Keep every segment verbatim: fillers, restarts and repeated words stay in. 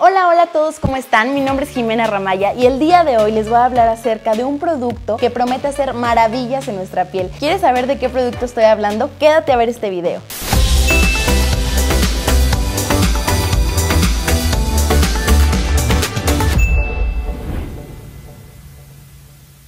Hola, hola a todos, ¿cómo están? Mi nombre es Ximena Ramaya y el día de hoy les voy a hablar acerca de un producto que promete hacer maravillas en nuestra piel. ¿Quieres saber de qué producto estoy hablando? Quédate a ver este video.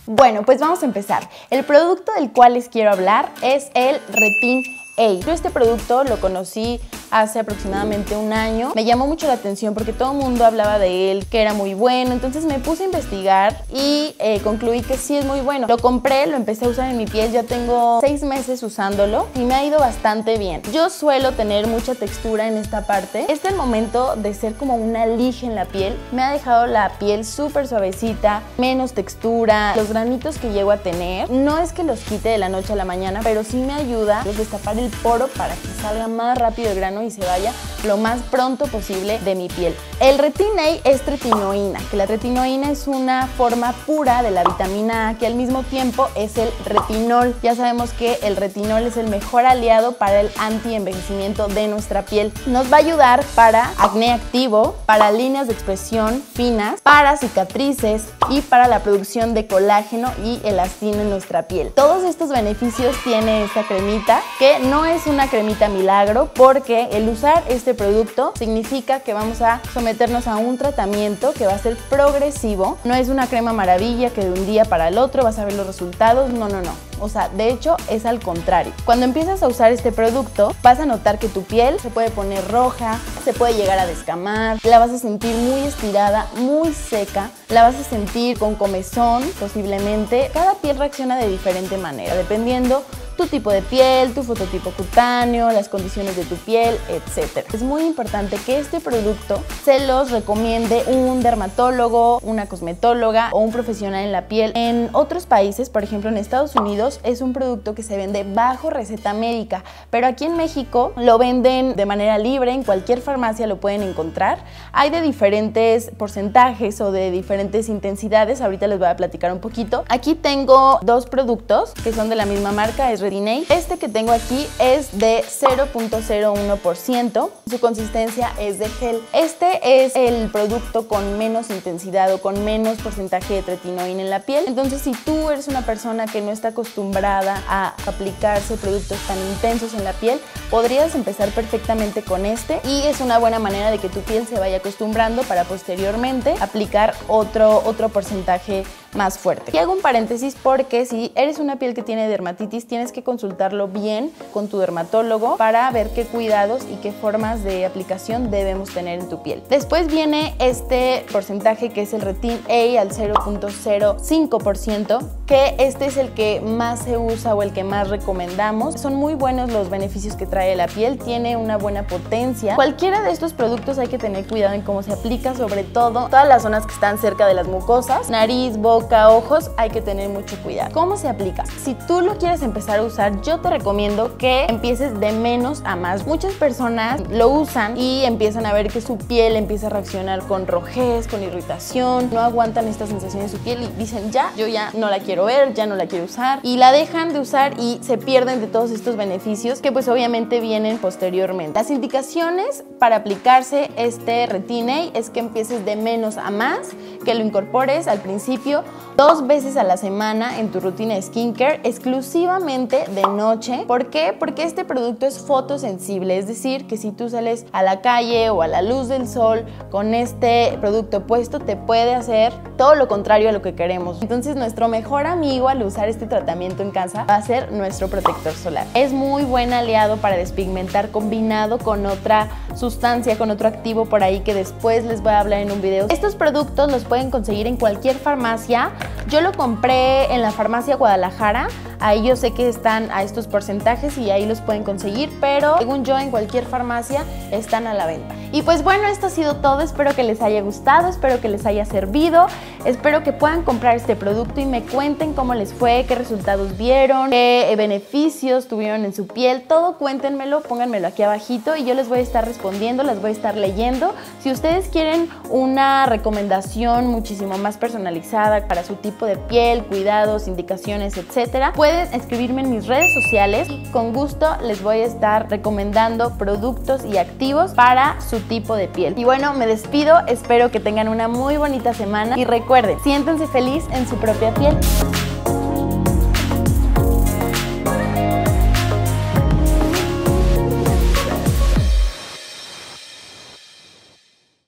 Bueno, pues vamos a empezar. El producto del cual les quiero hablar es el Retin-A. Yo este producto lo conocí hace aproximadamente un año. Me llamó mucho la atención porque todo el mundo hablaba de él, que era muy bueno. Entonces me puse a investigar y eh, concluí que sí es muy bueno. Lo compré, lo empecé a usar en mi piel. Ya tengo seis meses usándolo y me ha ido bastante bien. Yo suelo tener mucha textura en esta parte. Este es el momento de ser como una lija en la piel. Me ha dejado la piel súper suavecita, menos textura. Los granitos que llego a tener, no es que los quite de la noche a la mañana, pero sí me ayuda a destapar el poro para que salga más rápido el grano y se vaya lo más pronto posible de mi piel. El Retin-A es tretinoína, que la tretinoína es una forma pura de la vitamina A, que al mismo tiempo es el retinol. Ya sabemos que el retinol es el mejor aliado para el antienvejecimiento de nuestra piel. Nos va a ayudar para acné activo, para líneas de expresión finas, para cicatrices y para la producción de colágeno y elastina en nuestra piel. Todos estos beneficios tiene esta cremita, que no es una cremita milagro, porque el usar este producto significa que vamos a someternos a un tratamiento que va a ser progresivo. No es una crema maravilla que de un día para el otro vas a ver los resultados, no, no, no. O sea, de hecho es al contrario. Cuando empiezas a usar este producto vas a notar que tu piel se puede poner roja, se puede llegar a descamar, la vas a sentir muy estirada, muy seca, la vas a sentir con comezón posiblemente. Cada piel reacciona de diferente manera, dependiendo tu tipo de piel, tu fototipo cutáneo, las condiciones de tu piel, etcétera. Es muy importante que este producto se los recomiende un dermatólogo, una cosmetóloga o un profesional en la piel. En otros países, por ejemplo en Estados Unidos, es un producto que se vende bajo receta médica, pero aquí en México lo venden de manera libre, en cualquier farmacia lo pueden encontrar. Hay de diferentes porcentajes o de diferentes intensidades, ahorita les voy a platicar un poquito. Aquí tengo dos productos que son de la misma marca, es Este que tengo aquí es de cero punto cero uno por ciento, su consistencia es de gel. Este es el producto con menos intensidad o con menos porcentaje de tretinoína en la piel. Entonces, si tú eres una persona que no está acostumbrada a aplicarse productos tan intensos en la piel, podrías empezar perfectamente con este, y es una buena manera de que tu piel se vaya acostumbrando para posteriormente aplicar otro, otro porcentaje más fuerte. Y hago un paréntesis porque si eres una piel que tiene dermatitis, tienes que consultarlo bien con tu dermatólogo para ver qué cuidados y qué formas de aplicación debemos tener en tu piel. Después viene este porcentaje que es el Retin-A al cero punto cero cinco por ciento, que este es el que más se usa o el que más recomendamos. Son muy buenos los beneficios que trae la piel, tiene una buena potencia. Cualquiera de estos productos hay que tener cuidado en cómo se aplica, sobre todo todas las zonas que están cerca de las mucosas, nariz, boca, boca, ojos, hay que tener mucho cuidado. ¿Cómo se aplica? Si tú lo quieres empezar a usar, yo te recomiendo que empieces de menos a más. Muchas personas lo usan y empiezan a ver que su piel empieza a reaccionar con rojez, con irritación, no aguantan esta sensación en su piel y dicen ya, yo ya no la quiero ver, ya no la quiero usar, y la dejan de usar y se pierden de todos estos beneficios que pues obviamente vienen posteriormente. Las indicaciones para aplicarse este Retin-A es que empieces de menos a más, que lo incorpores al principio dos veces a la semana en tu rutina de skincare, exclusivamente de noche. ¿Por qué? Porque este producto es fotosensible, es decir, que si tú sales a la calle o a la luz del sol con este producto puesto, te puede hacer todo lo contrario a lo que queremos. Entonces, nuestro mejor amigo al usar este tratamiento en casa va a ser nuestro protector solar. Es muy buen aliado para despigmentar, combinado con otra sustancia, con otro activo por ahí que después les voy a hablar en un video. Estos productos los pueden conseguir en cualquier farmacia. Yo lo compré en la farmacia Guadalajara. Ahí yo sé que están a estos porcentajes y ahí los pueden conseguir, pero según yo en cualquier farmacia están a la venta. Y pues bueno, esto ha sido todo, espero que les haya gustado, espero que les haya servido, espero que puedan comprar este producto y me cuenten cómo les fue, qué resultados vieron, qué beneficios tuvieron en su piel, todo cuéntenmelo, pónganmelo aquí abajito y yo les voy a estar respondiendo, las voy a estar leyendo. Si ustedes quieren una recomendación muchísimo más personalizada para su tipo de piel, cuidados, indicaciones, etcétera, pueden pueden escribirme en mis redes sociales y con gusto les voy a estar recomendando productos y activos para su tipo de piel. Y bueno, me despido, espero que tengan una muy bonita semana y recuerden, siéntense feliz en su propia piel.